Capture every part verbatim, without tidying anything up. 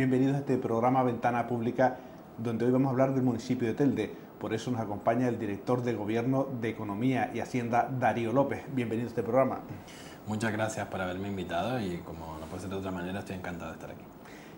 bienvenidos a este programa Ventana Pública, donde hoy vamos a hablar del municipio de Telde. Por eso nos acompaña el director de Gobierno de Economía y Hacienda, Darío López. Bienvenido a este programa. Muchas gracias por haberme invitado y, como no puede ser de otra manera, estoy encantado de estar aquí.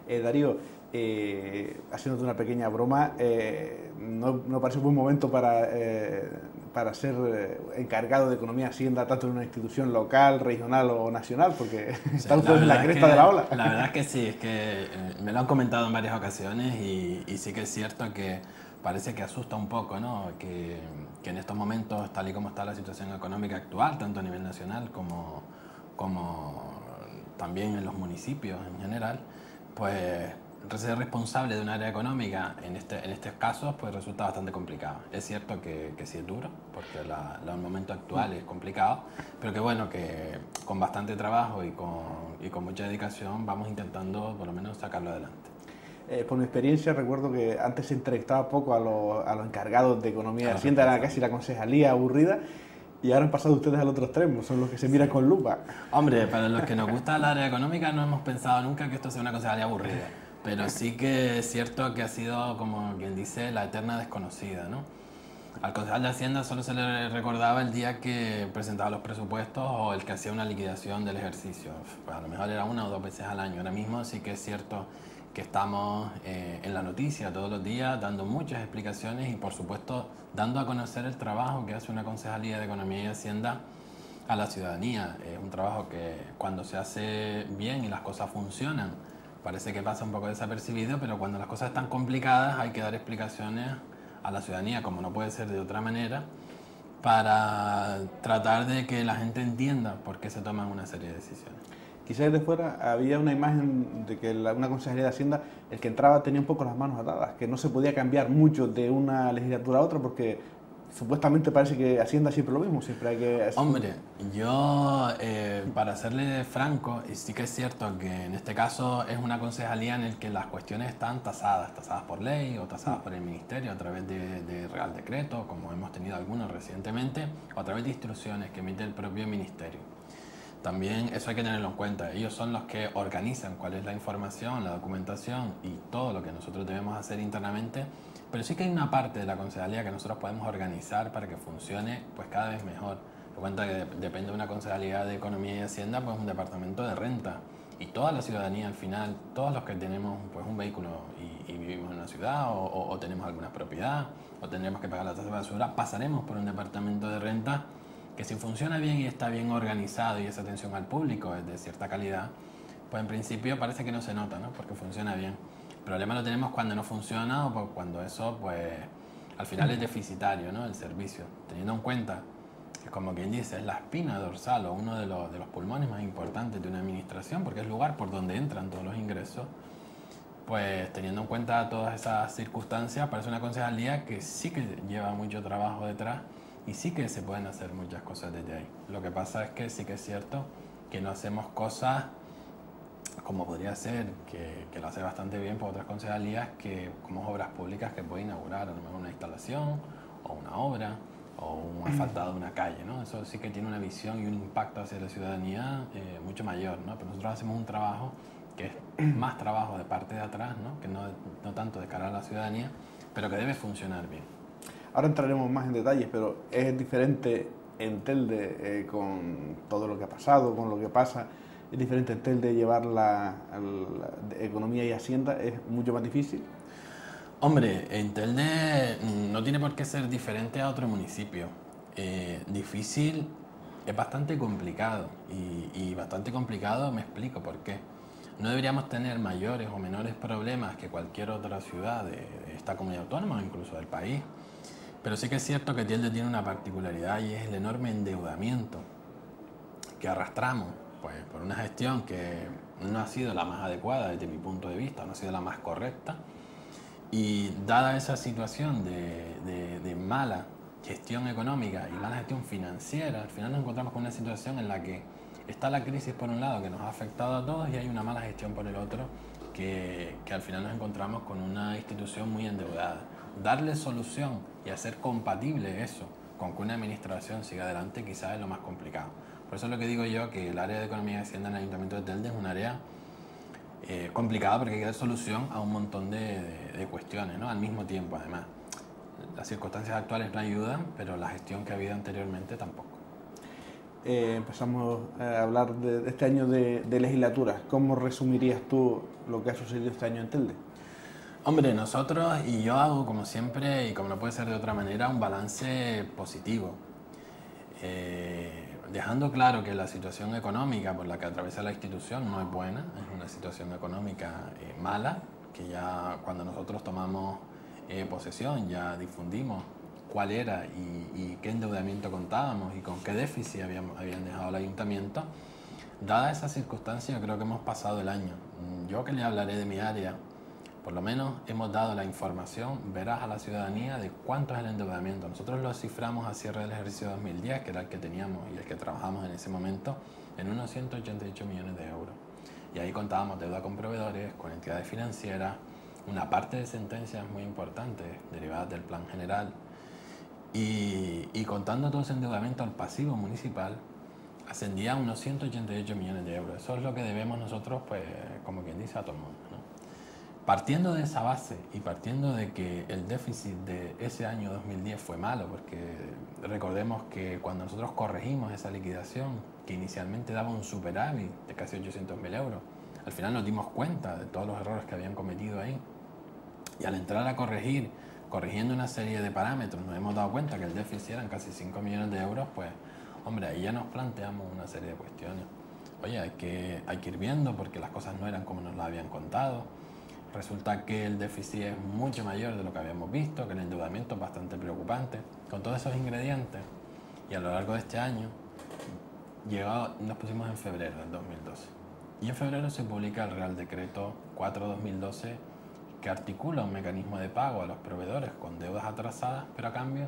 Eh, Darío, eh, haciéndote una pequeña broma, eh, no, no parece un buen momento para, eh, para ser eh, encargado de Economía y Hacienda, tanto en una institución local, regional o nacional, porque o sea, estamos en la cresta de la ola. La verdad es que sí, es que eh, me lo han comentado en varias ocasiones y, y sí que es cierto que parece que asusta un poco, ¿no? Que, que en estos momentos, tal y como está la situación económica actual, tanto a nivel nacional como, como también en los municipios en general, pues ser responsable de un área económica en, este, en estos casos pues resulta bastante complicado. Es cierto que, que sí es duro, porque la, la, el momento actual es complicado, pero que bueno, que con bastante trabajo y con, y con mucha dedicación vamos intentando por lo menos sacarlo adelante. Eh, por mi experiencia recuerdo que antes se entrevistaba poco a, lo, a los encargados de Economía y Hacienda, era casi la concejalía aburrida. Y ahora han pasado ustedes al otro extremo, son los que se miran sí. con lupa. Hombre, para los que nos gusta el área económica no hemos pensado nunca que esto sea una concejalía aburrida. Pero sí que es cierto que ha sido, como quien dice, la eterna desconocida, ¿no? Al concejal de Hacienda solo se le recordaba el día que presentaba los presupuestos o el que hacía una liquidación del ejercicio. Pues a lo mejor era una o dos veces al año. Ahora mismo sí que es cierto que estamos eh, en la noticia todos los días, dando muchas explicaciones y, por supuesto, dando a conocer el trabajo que hace una concejalía de Economía y Hacienda a la ciudadanía. Es un trabajo que, cuando se hace bien y las cosas funcionan, parece que pasa un poco desapercibido, pero cuando las cosas están complicadas hay que dar explicaciones a la ciudadanía, como no puede ser de otra manera, para tratar de que la gente entienda por qué se toman una serie de decisiones. Quizás de fuera había una imagen de que la, una concejalía de Hacienda, el que entraba tenía un poco las manos atadas, que no se podía cambiar mucho de una legislatura a otra porque supuestamente parece que Hacienda siempre lo mismo, siempre hay que... Hombre, yo, eh, para serle franco, sí que es cierto que en este caso es una concejalía en la que las cuestiones están tasadas, tasadas por ley o tasadas por el Ministerio a través de, de Real Decreto, como hemos tenido algunos recientemente, o a través de instrucciones que emite el propio Ministerio. También eso hay que tenerlo en cuenta. Ellos son los que organizan cuál es la información, la documentación y todo lo que nosotros debemos hacer internamente. Pero sí que hay una parte de la concejalía que nosotros podemos organizar para que funcione pues cada vez mejor. Te cuenta que depende de una concejalía de Economía y Hacienda, pues un departamento de renta. Y toda la ciudadanía al final, todos los que tenemos pues un vehículo y, y vivimos en una ciudad o, o, o tenemos alguna propiedad o tendremos que pagar la tasa de basura, pasaremos por un departamento de renta que si funciona bien y está bien organizado y esa atención al público es de cierta calidad, pues en principio parece que no se nota, ¿no? Porque funciona bien. El problema lo tenemos cuando no funciona o cuando eso, pues, al final es deficitario, ¿no? El servicio. Teniendo en cuenta que, como quien dice, es la espina dorsal o uno de los, de los pulmones más importantes de una administración, porque es el lugar por donde entran todos los ingresos, pues teniendo en cuenta todas esas circunstancias, parece una concejalía que sí que lleva mucho trabajo detrás. Y sí que se pueden hacer muchas cosas desde ahí. Lo que pasa es que sí que es cierto que no hacemos cosas como podría ser, que, que lo hace bastante bien por otras concejalías, que, como obras públicas que puede inaugurar, a lo mejor una instalación o una obra o un asfaltado de una calle, ¿no? Eso sí que tiene una visión y un impacto hacia la ciudadanía eh, mucho mayor, ¿no? Pero nosotros hacemos un trabajo que es más trabajo de parte de atrás, ¿no? Que no, no tanto de cara a la ciudadanía, pero que debe funcionar bien. Ahora entraremos más en detalles, pero es diferente en Telde eh, con todo lo que ha pasado, con lo que pasa. Es diferente en Telde llevar la, la, la Economía y Hacienda, es mucho más difícil. Hombre, en Telde no tiene por qué ser diferente a otro municipio. Eh, difícil es bastante complicado y, y bastante complicado, me explico por qué. No deberíamos tener mayores o menores problemas que cualquier otra ciudad de, de esta comunidad autónoma o incluso del país. Pero sí que es cierto que Telde tiene una particularidad y es el enorme endeudamiento que arrastramos pues, por una gestión que no ha sido la más adecuada desde mi punto de vista, no ha sido la más correcta. Y dada esa situación de, de, de mala gestión económica y mala gestión financiera, al final nos encontramos con una situación en la que está la crisis por un lado que nos ha afectado a todos y hay una mala gestión por el otro que, que al final nos encontramos con una institución muy endeudada. Darle solución y hacer compatible eso con que una administración siga adelante quizás es lo más complicado. Por eso es lo que digo yo, que el área de Economía y Hacienda en el Ayuntamiento de Telde es un área eh, complicada porque hay que dar solución a un montón de, de, de cuestiones, ¿no? Al mismo tiempo, además. Las circunstancias actuales no ayudan, pero la gestión que ha habido anteriormente tampoco. Eh, empezamos a hablar de, de este año de, de legislatura. ¿Cómo resumirías tú lo que ha sucedido este año en Telde? Hombre, nosotros y yo hago, como siempre, y como no puede ser de otra manera, un balance positivo. Eh, dejando claro que la situación económica por la que atraviesa la institución no es buena, es una situación económica eh, mala, que ya cuando nosotros tomamos eh, posesión ya difundimos cuál era y, y qué endeudamiento contábamos y con qué déficit habíamos, habían dejado el ayuntamiento. Dada esa circunstancia, yo creo que hemos pasado el año. Yo que le hablaré de mi área, por lo menos hemos dado la información veraz a la ciudadanía de cuánto es el endeudamiento. Nosotros lo ciframos a cierre del ejercicio dos mil diez, que era el que teníamos y el que trabajamos en ese momento, en unos ciento ochenta y ocho millones de euros. Y ahí contábamos deuda con proveedores, con entidades financieras, una parte de sentencias muy importantes derivadas del plan general. Y, y contando todo ese endeudamiento al pasivo municipal, ascendía a unos ciento ochenta y ocho millones de euros. Eso es lo que debemos nosotros, pues, como quien dice, a todo el mundo, ¿no? Partiendo de esa base y partiendo de que el déficit de ese año dos mil diez fue malo, porque recordemos que cuando nosotros corregimos esa liquidación, que inicialmente daba un superávit de casi ochocientos mil euros, al final nos dimos cuenta de todos los errores que habían cometido ahí. Y al entrar a corregir, corrigiendo una serie de parámetros, nos hemos dado cuenta que el déficit eran casi cinco millones de euros, pues, hombre, ahí ya nos planteamos una serie de cuestiones. Oye, hay que, hay que ir viendo porque las cosas no eran como nos las habían contado. Resulta que el déficit es mucho mayor de lo que habíamos visto, que el endeudamiento es bastante preocupante. Con todos esos ingredientes, y a lo largo de este año, llegado, nos pusimos en febrero del dos mil doce. Y en febrero se publica el Real Decreto cuatro barra dos mil doce, que articula un mecanismo de pago a los proveedores con deudas atrasadas, pero a cambio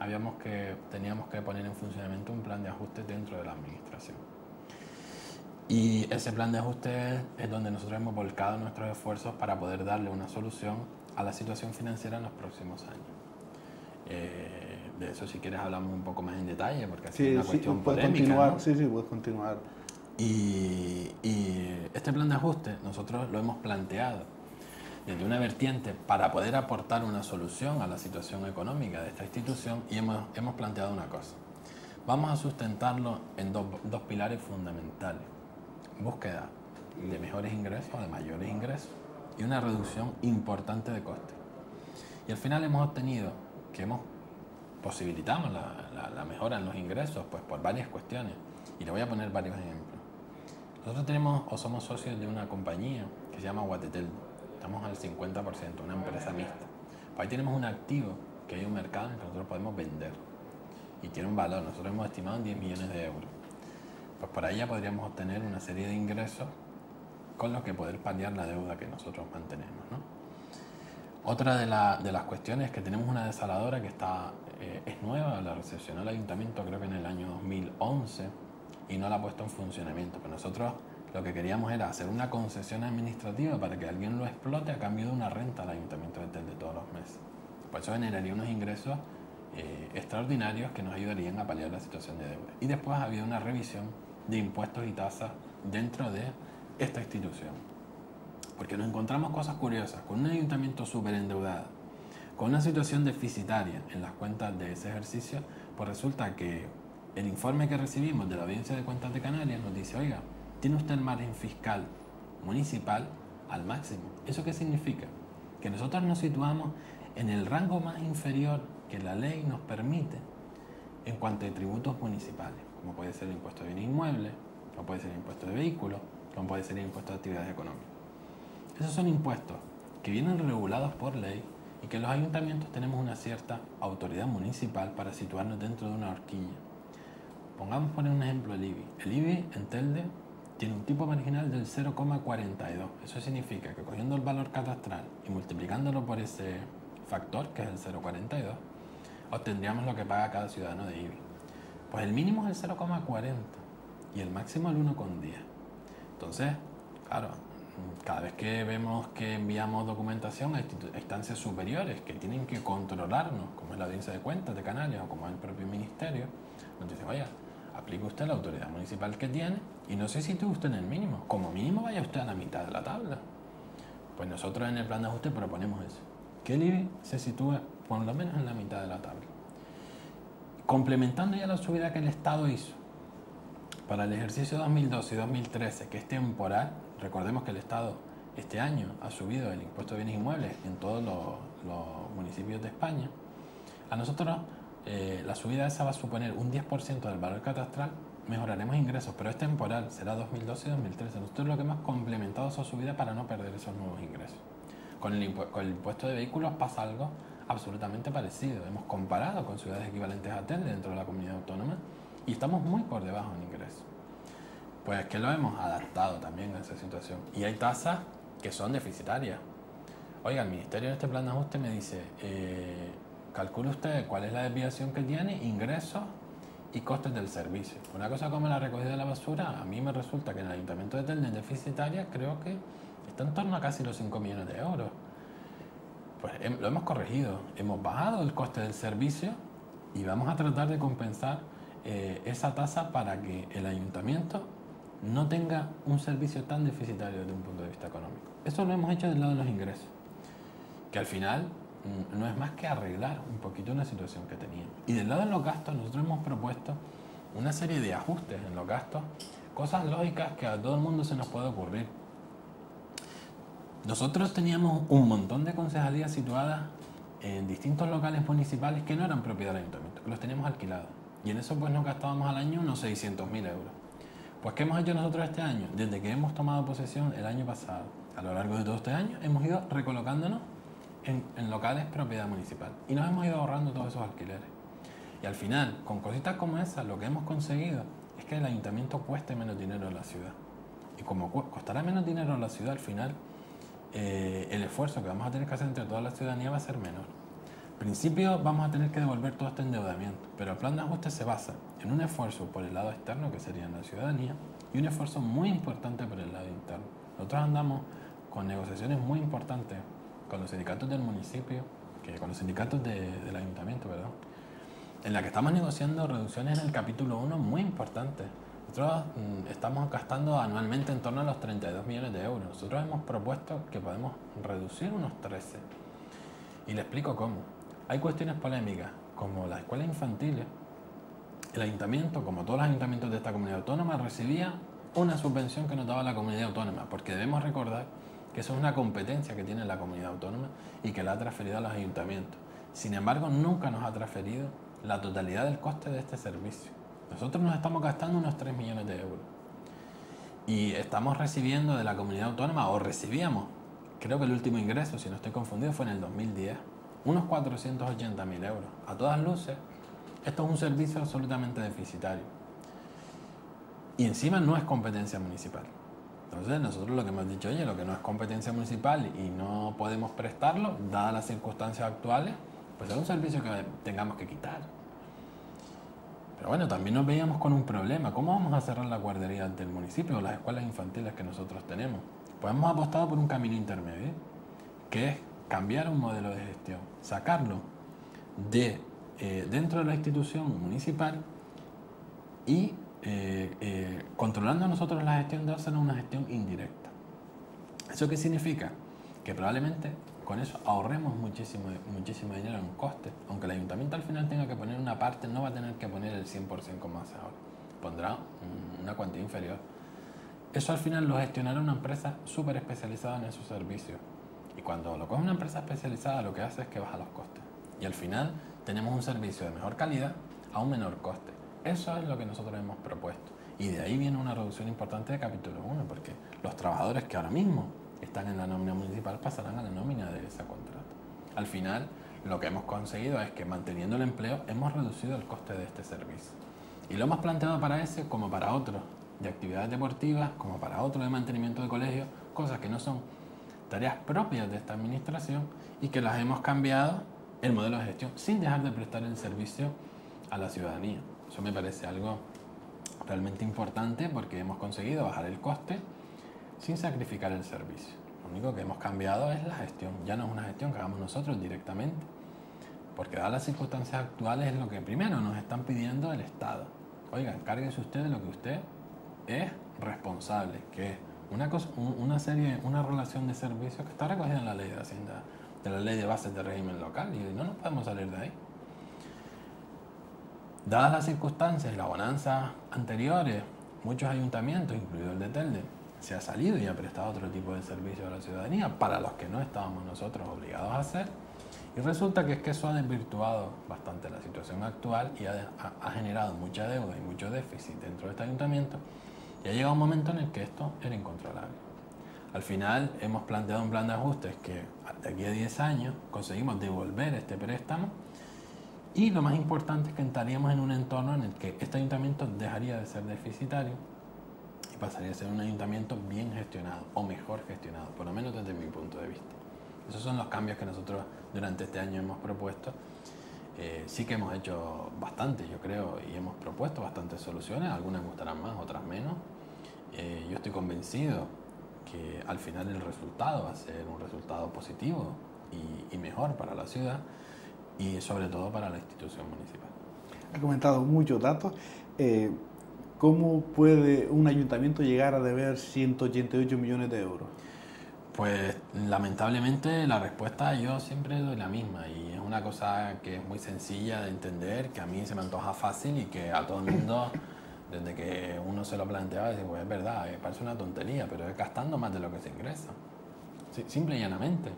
habíamos que, teníamos que poner en funcionamiento un plan de ajuste dentro de la administración. Y ese plan de ajuste es donde nosotros hemos volcado nuestros esfuerzos para poder darle una solución a la situación financiera en los próximos años. Eh, de eso, si quieres, hablamos un poco más en detalle, porque así sí, es una sí, cuestión polémica, ¿no? Sí, sí, puedes continuar. Y, y este plan de ajuste nosotros lo hemos planteado desde una vertiente para poder aportar una solución a la situación económica de esta institución, y hemos, hemos planteado una cosa. Vamos a sustentarlo en dos, dos pilares fundamentales. Búsqueda de mejores ingresos o de mayores ingresos y una reducción importante de costes. Y al final hemos obtenido que hemos posibilitamos la, la, la mejora en los ingresos, pues, por varias cuestiones. Y le voy a poner varios ejemplos. Nosotros tenemos o somos socios de una compañía que se llama Guatetel. Estamos al cincuenta por ciento, una empresa mixta. Pues ahí tenemos un activo, que hay un mercado en el que nosotros podemos vender. Y tiene un valor, nosotros hemos estimado en diez millones de euros. Pues por ahí ya podríamos obtener una serie de ingresos con los que poder paliar la deuda que nosotros mantenemos, ¿no? Otra de, la, de las cuestiones es que tenemos una desaladora que está, eh, es nueva, la recepcionó el ayuntamiento creo que en el año dos mil once y no la ha puesto en funcionamiento. Pero nosotros lo que queríamos era hacer una concesión administrativa para que alguien lo explote a cambio de una renta al ayuntamiento de Telde todos los meses. Por eso generaría unos ingresos eh, extraordinarios que nos ayudarían a paliar la situación de deuda. Y después ha habido una revisión de impuestos y tasas dentro de esta institución. Porque nos encontramos cosas curiosas, con un ayuntamiento súper endeudado, con una situación deficitaria en las cuentas de ese ejercicio, pues resulta que el informe que recibimos de la Audiencia de Cuentas de Canarias nos dice, oiga, tiene usted el margen fiscal municipal al máximo. ¿Eso qué significa? Que nosotros nos situamos en el rango más inferior que la ley nos permite en cuanto a tributos municipales, como puede ser el impuesto de bienes inmuebles, como puede ser el impuesto de vehículos, como puede ser el impuesto de actividades económicas. Esos son impuestos que vienen regulados por ley y que los ayuntamientos tenemos una cierta autoridad municipal para situarnos dentro de una horquilla. Pongamos por un ejemplo el I B I. El I B I en Telde tiene un tipo marginal del cero coma cuarenta y dos. Eso significa que cogiendo el valor catastral y multiplicándolo por ese factor, que es el cero coma cuarenta y dos, obtendríamos lo que paga cada ciudadano de I B I. Pues el mínimo es el cero coma cuarenta y el máximo el uno coma diez. Entonces, claro, cada vez que vemos que enviamos documentación a instancias superiores que tienen que controlarnos, como es la Audiencia de Cuentas de Canarias o como es el propio Ministerio, nos dicen, oye, aplique usted la autoridad municipal que tiene y no se sitúe usted en el mínimo. Como mínimo vaya usted a la mitad de la tabla. Pues nosotros en el plan de ajuste proponemos eso. Que el I B I se sitúe por lo menos en la mitad de la tabla. Complementando ya la subida que el Estado hizo para el ejercicio dos mil doce y dos mil trece, que es temporal, recordemos que el Estado este año ha subido el impuesto de bienes inmuebles en todos los, los municipios de España. A nosotros eh, la subida esa va a suponer un diez por ciento del valor catastral, mejoraremos ingresos, pero es temporal, será dos mil doce y dos mil trece. Nosotros lo que hemos complementado esa subida para no perder esos nuevos ingresos. Con el, con el impuesto de vehículos pasa algo absolutamente parecido. Hemos comparado con ciudades equivalentes a Telde dentro de la comunidad autónoma y estamos muy por debajo en ingresos. Pues es que lo hemos adaptado también a esa situación. Y hay tasas que son deficitarias. Oiga, el Ministerio en este plan de ajuste me dice, eh, calcule usted cuál es la desviación que tiene, ingresos y costes del servicio. Una cosa como la recogida de la basura, a mí me resulta que en el Ayuntamiento de Telde es deficitaria, creo que está en torno a casi los cinco millones de euros. Pues lo hemos corregido, hemos bajado el coste del servicio y vamos a tratar de compensar eh, esa tasa para que el ayuntamiento no tenga un servicio tan deficitario desde un punto de vista económico. Eso lo hemos hecho del lado de los ingresos, que al final no es más que arreglar un poquito una situación que teníamos. Y del lado de los gastos nosotros hemos propuesto una serie de ajustes en los gastos, cosas lógicas que a todo el mundo se nos puede ocurrir. Nosotros teníamos un montón de concejalías situadas en distintos locales municipales que no eran propiedad del ayuntamiento, que los teníamos alquilados. Y en eso pues nos gastábamos al año unos seiscientos mil euros. Pues ¿qué hemos hecho nosotros este año? Desde que hemos tomado posesión el año pasado, a lo largo de todo este año, hemos ido recolocándonos en, en locales propiedad municipal. Y nos hemos ido ahorrando todos esos alquileres. Y al final, con cositas como esas, lo que hemos conseguido es que el ayuntamiento cueste menos dinero a la ciudad. Y como costará menos dinero a la ciudad al final, Eh, el esfuerzo que vamos a tener que hacer entre toda la ciudadanía va a ser menor. Al principio vamos a tener que devolver todo este endeudamiento, pero el plan de ajuste se basa en un esfuerzo por el lado externo, que sería la ciudadanía, y un esfuerzo muy importante por el lado interno. Nosotros andamos con negociaciones muy importantes con los sindicatos del municipio, que con los sindicatos de, del ayuntamiento, ¿verdad? En la que estamos negociando reducciones en el capítulo uno muy importantes. Nosotros estamos gastando anualmente en torno a los treinta y dos millones de euros. Nosotros hemos propuesto que podemos reducir unos trece. Y le explico cómo. Hay cuestiones polémicas, como las escuelas infantiles. El ayuntamiento, como todos los ayuntamientos de esta comunidad autónoma, recibía una subvención que nos daba la comunidad autónoma, porque debemos recordar que eso es una competencia que tiene la comunidad autónoma y que la ha transferido a los ayuntamientos. Sin embargo, nunca nos ha transferido la totalidad del coste de este servicio. Nosotros nos estamos gastando unos tres millones de euros y estamos recibiendo de la comunidad autónoma, o recibíamos, creo que el último ingreso, si no estoy confundido, fue en el dos mil diez, unos cuatrocientos ochenta mil euros. A todas luces, esto es un servicio absolutamente deficitario y encima no es competencia municipal. Entonces nosotros lo que hemos dicho, oye, lo que no es competencia municipal y no podemos prestarlo, dadas las circunstancias actuales, pues es un servicio que tengamos que quitar. Pero bueno, también nos veíamos con un problema. ¿Cómo vamos a cerrar la guardería del municipio o las escuelas infantiles que nosotros tenemos? Pues hemos apostado por un camino intermedio, que es cambiar un modelo de gestión, sacarlo de eh, dentro de la institución municipal y eh, eh, controlando nosotros la gestión de hacer una gestión indirecta. ¿Eso qué significa? Que probablemente con eso ahorremos muchísimo, muchísimo dinero en costes. Aunque el ayuntamiento al final tenga que poner una parte, no va a tener que poner el cien por ciento como hace ahora. Pondrá una cuantía inferior. Eso al final lo gestionará una empresa súper especializada en esos servicios. Y cuando lo coge una empresa especializada, lo que hace es que baja los costes. Y al final tenemos un servicio de mejor calidad a un menor coste. Eso es lo que nosotros hemos propuesto. Y de ahí viene una reducción importante de capítulo uno, porque los trabajadores que ahora mismo están en la nómina municipal pasarán a la nómina de ese contrato. Al final, lo que hemos conseguido es que manteniendo el empleo hemos reducido el coste de este servicio. Y lo hemos planteado para ese como para otros, de actividades deportivas, como para otro de mantenimiento de colegios, cosas que no son tareas propias de esta administración y que las hemos cambiado el modelo de gestión sin dejar de prestar el servicio a la ciudadanía. Eso me parece algo realmente importante porque hemos conseguido bajar el coste sin sacrificar el servicio. Lo único que hemos cambiado es la gestión. Ya no es una gestión que hagamos nosotros directamente, porque dadas las circunstancias actuales es lo que primero nos están pidiendo el Estado. oigan, cárguense ustedes lo que usted es responsable, que es una, cosa, una, serie, una relación de servicios que está recogida en la ley de Hacienda, de la ley de bases de régimen local, y no nos podemos salir de ahí. Dadas las circunstancias y las bonanzas anteriores, muchos ayuntamientos, incluido el de Telde, se ha salido y ha prestado otro tipo de servicios a la ciudadanía para los que no estábamos nosotros obligados a hacer, y resulta que es que eso ha desvirtuado bastante la situación actual y ha, ha generado mucha deuda y mucho déficit dentro de este ayuntamiento, y ha llegado un momento en el que esto era incontrolable. Al final hemos planteado un plan de ajustes que de aquí a diez años conseguimos devolver este préstamo, y lo más importante es que entraríamos en un entorno en el que este ayuntamiento dejaría de ser deficitario y pasaría a ser un ayuntamiento bien gestionado o mejor gestionado, por lo menos desde mi punto de vista. Esos son los cambios que nosotros durante este año hemos propuesto. Eh, sí que hemos hecho bastante, yo creo, y hemos propuesto bastantes soluciones. Algunas gustarán más, otras menos. Eh, yo estoy convencido que al final el resultado va a ser un resultado positivo y, y mejor para la ciudad y sobre todo para la institución municipal. Ha comentado muchos datos. Eh, ¿Cómo puede un ayuntamiento llegar a deber ciento ochenta y ocho millones de euros? Pues lamentablemente la respuesta yo siempre doy la misma, y es una cosa que es muy sencilla de entender, que a mí se me antoja fácil y que a todo el mundo, desde que uno se lo planteaba, dice, pues es verdad, parece una tontería, pero es gastando más de lo que se ingresa. Simple y llanamente.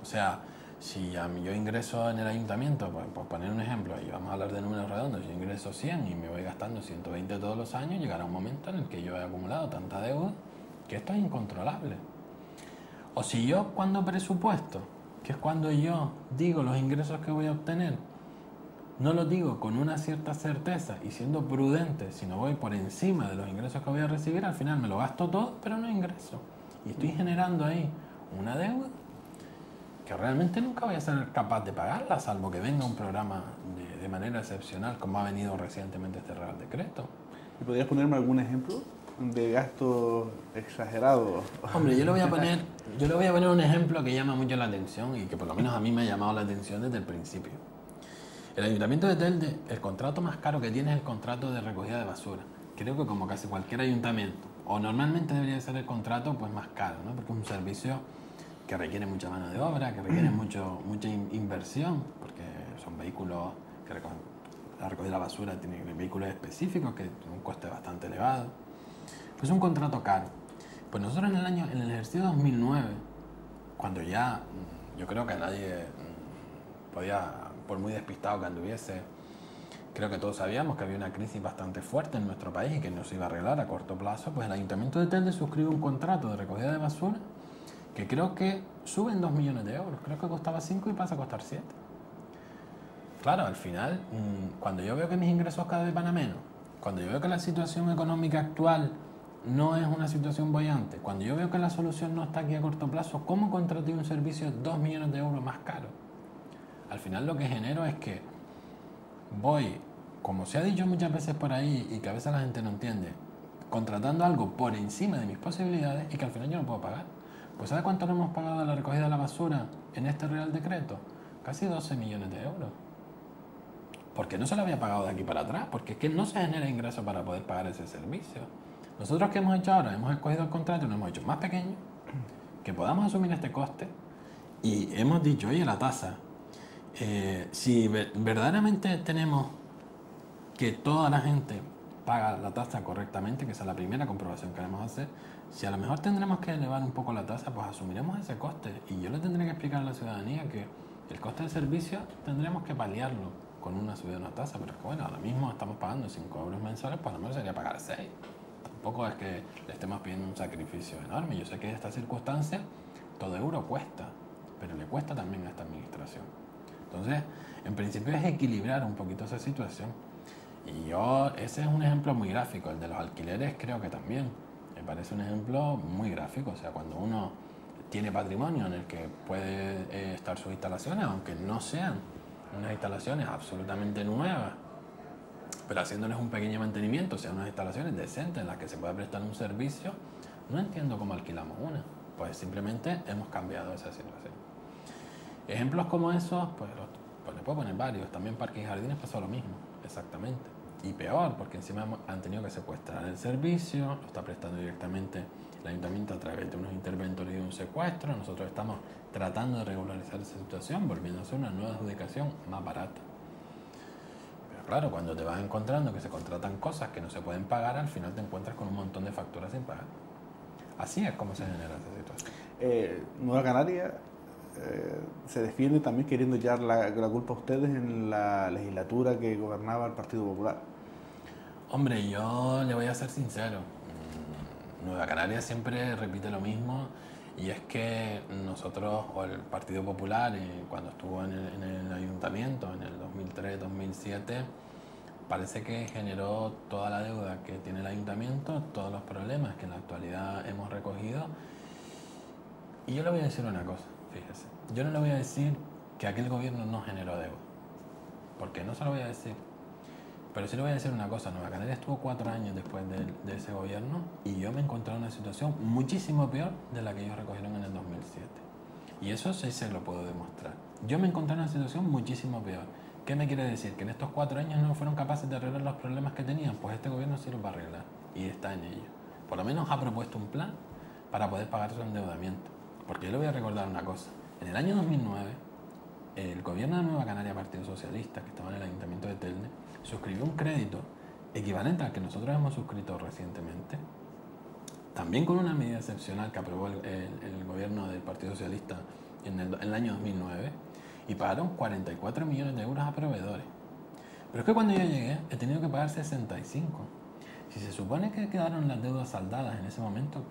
O sea, si yo ingreso en el ayuntamiento, pues, por poner un ejemplo, y vamos a hablar de números redondos, yo ingreso cien y me voy gastando ciento veinte todos los años, llegará un momento en el que yo he acumulado tanta deuda que esto es incontrolable. O si yo, cuando presupuesto, que es cuando yo digo los ingresos que voy a obtener, no los digo con una cierta certeza y siendo prudente, sino voy por encima de los ingresos que voy a recibir, al final me lo gasto todo, pero no ingreso. Y estoy generando ahí una deuda que realmente nunca voy a ser capaz de pagarla, salvo que venga un programa de, de manera excepcional, como ha venido recientemente este Real Decreto. ¿Y podrías ponerme algún ejemplo de gastos exagerados? Hombre, yo le voy a poner, yo le voy a poner un ejemplo que llama mucho la atención y que por lo menos a mí me ha llamado la atención desde el principio. El Ayuntamiento de Telde, el contrato más caro que tiene es el contrato de recogida de basura. Creo que como casi cualquier ayuntamiento, o normalmente debería ser el contrato pues más caro, ¿no? Porque es un servicio que requiere mucha mano de obra, que requiere mucho, mucha in inversión, porque son vehículos que recogen, la recogida de la basura tienen vehículos específicos que tienen un coste bastante elevado. Es un contrato caro. Pues nosotros en el año, en el ejercicio dos mil nueve, cuando ya yo creo que nadie podía, por muy despistado que anduviese, creo que todos sabíamos que había una crisis bastante fuerte en nuestro país y que no se iba a arreglar a corto plazo, pues el Ayuntamiento de Telde suscribió un contrato de recogida de basura que creo que suben dos millones de euros. Creo que costaba cinco y pasa a costar siete. Claro, al final, cuando yo veo que mis ingresos cada vez van a menos, cuando yo veo que la situación económica actual no es una situación boyante, cuando yo veo que la solución no está aquí a corto plazo, ¿cómo contraté un servicio dos millones de euros más caro? Al final lo que genero es que voy, como se ha dicho muchas veces por ahí y que a veces la gente no entiende, contratando algo por encima de mis posibilidades y que al final yo no puedo pagar. Pues ¿sabe cuánto le hemos pagado a la recogida de la basura en este Real Decreto? Casi doce millones de euros. Porque no se lo había pagado de aquí para atrás, porque es que no se genera ingreso para poder pagar ese servicio. Nosotros, ¿qué hemos hecho ahora? Hemos escogido el contrato y lo hemos hecho más pequeño, que podamos asumir este coste, y hemos dicho, oye, la tasa, eh, si verdaderamente tenemos que toda la gente paga la tasa correctamente, que esa es la primera comprobación que queremos hacer, si a lo mejor tendremos que elevar un poco la tasa, pues asumiremos ese coste, y yo le tendré que explicar a la ciudadanía que el coste de servicio tendremos que paliarlo con una subida de una tasa, pero es que bueno, ahora mismo estamos pagando cinco euros mensuales, pues a lo mejor sería pagar seis. Tampoco es que le estemos pidiendo un sacrificio enorme. Yo sé que en estas circunstancias todo euro cuesta, pero le cuesta también a esta administración. Entonces, en principio es equilibrar un poquito esa situación. Y yo, ese es un ejemplo muy gráfico. El de los alquileres creo que también me parece un ejemplo muy gráfico. O sea, cuando uno tiene patrimonio en el que puede eh, estar sus instalaciones, aunque no sean unas instalaciones absolutamente nuevas, pero haciéndoles un pequeño mantenimiento, o sea, unas instalaciones decentes en las que se pueda prestar un servicio, no entiendo cómo alquilamos una. Pues simplemente hemos cambiado esa situación. Ejemplos como esos, pues, los, pues le puedo poner varios. También parques y jardines pasó lo mismo, exactamente. y peor, porque encima han tenido que secuestrar el servicio, lo está prestando directamente el ayuntamiento a través de unos interventores y de un secuestro. Nosotros estamos tratando de regularizar esa situación, volviendo a hacer una nueva adjudicación más barata. Pero claro, cuando te vas encontrando que se contratan cosas que no se pueden pagar, al final te encuentras con un montón de facturas sin pagar. Así es como se genera esa situación. Eh, Nueva Canaria eh, se defiende también queriendo echar la, la culpa a ustedes en la legislatura que gobernaba el Partido Popular. Hombre, yo le voy a ser sincero. Nueva Canaria siempre repite lo mismo, y es que nosotros, o el Partido Popular, eh, cuando estuvo en el, en el ayuntamiento en el dos mil tres dos mil siete, parece que generó toda la deuda que tiene el ayuntamiento, todos los problemas que en la actualidad hemos recogido. Y yo le voy a decir una cosa, fíjese, yo no le voy a decir que aquel gobierno no generó deuda, porque no se lo voy a decir. Pero sí le voy a decir una cosa: Nueva Canaria estuvo cuatro años después de, de ese gobierno, y yo me encontré en una situación muchísimo peor de la que ellos recogieron en el dos mil siete. Y eso sí se lo puedo demostrar. Yo me encontré en una situación muchísimo peor. ¿Qué me quiere decir? ¿Que en estos cuatro años no fueron capaces de arreglar los problemas que tenían? Pues este gobierno sí los va a arreglar, y está en ello. Por lo menos ha propuesto un plan para poder pagar su endeudamiento. Porque yo le voy a recordar una cosa. En el año dos mil nueve, el gobierno de Nueva Canaria, Partido Socialista, que estaba en el Ayuntamiento de Telde, suscribió un crédito equivalente al que nosotros hemos suscrito recientemente, también con una medida excepcional que aprobó el, el, el gobierno del Partido Socialista en el, en el año dos mil nueve, y pagaron cuarenta y cuatro millones de euros a proveedores. Pero es que cuando yo llegué he tenido que pagar sesenta y cinco. Si se supone que quedaron las deudas saldadas en ese momento,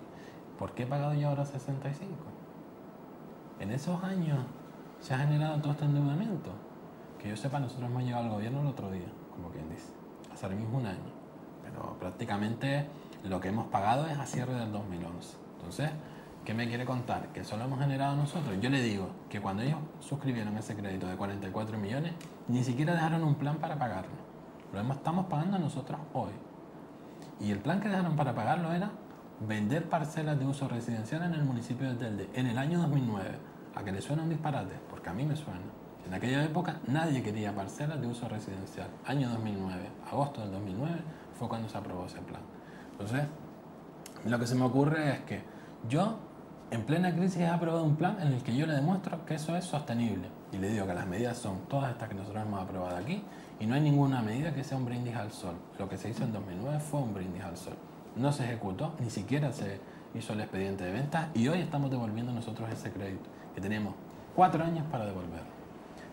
¿por qué he pagado yo ahora sesenta y cinco? En esos años se ha generado todo este endeudamiento. Que yo sepa, nosotros hemos llegado al gobierno el otro día, como quien dice, hace ahora mismo un año. Pero prácticamente lo que hemos pagado es a cierre del dos mil once. Entonces, ¿qué me quiere contar? ¿Que eso lo hemos generado nosotros? Yo le digo que cuando ellos suscribieron ese crédito de cuarenta y cuatro millones, ni siquiera dejaron un plan para pagarlo. Lo estamos pagando nosotros hoy. Y el plan que dejaron para pagarlo era vender parcelas de uso residencial en el municipio de Telde en el año dos mil nueve. ¿A que le suena un disparate? Porque a mí me suena. En aquella época nadie quería parcelas de uso residencial. Año dos mil nueve, agosto del dos mil nueve, fue cuando se aprobó ese plan. Entonces, lo que se me ocurre es que yo, en plena crisis, he aprobado un plan en el que yo le demuestro que eso es sostenible. Y le digo que las medidas son todas estas que nosotros hemos aprobado aquí, y no hay ninguna medida que sea un brindis al sol. Lo que se hizo en dos mil nueve fue un brindis al sol. No se ejecutó, ni siquiera se hizo el expediente de ventas, y hoy estamos devolviendo nosotros ese crédito que tenemos cuatro años para devolver.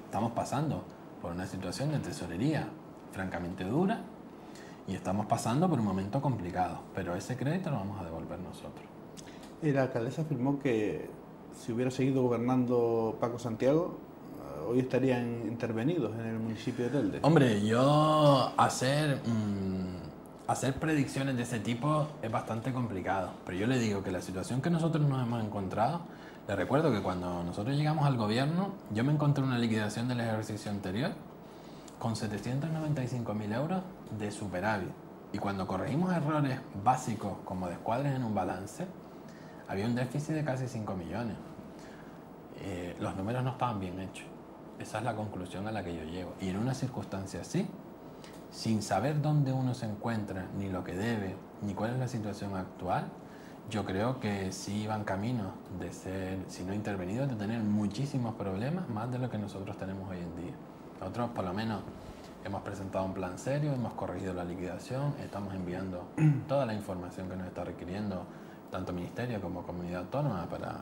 Estamos pasando por una situación de tesorería francamente dura, y estamos pasando por un momento complicado, pero ese crédito lo vamos a devolver nosotros. La alcaldesa afirmó que si hubiera seguido gobernando Paco Santiago, hoy estarían intervenidos en el municipio de Telde. Hombre, yo hacer, mmm, hacer predicciones de ese tipo es bastante complicado, pero yo le digo que la situación que nosotros nos hemos encontrado. Les recuerdo que cuando nosotros llegamos al gobierno, yo me encontré una liquidación del ejercicio anterior con setecientos noventa y cinco mil euros de superávit. Y cuando corregimos errores básicos como descuadres en un balance, había un déficit de casi cinco millones. Eh, los números no estaban bien hechos. Esa es la conclusión a la que yo llego. Y en una circunstancia así, sin saber dónde uno se encuentra, ni lo que debe, ni cuál es la situación actual, yo creo que sí iban camino de ser, si no intervenidos, de tener muchísimos problemas, más de lo que nosotros tenemos hoy en día. Nosotros, por lo menos, hemos presentado un plan serio, hemos corregido la liquidación, estamos enviando toda la información que nos está requiriendo tanto Ministerio como Comunidad Autónoma para,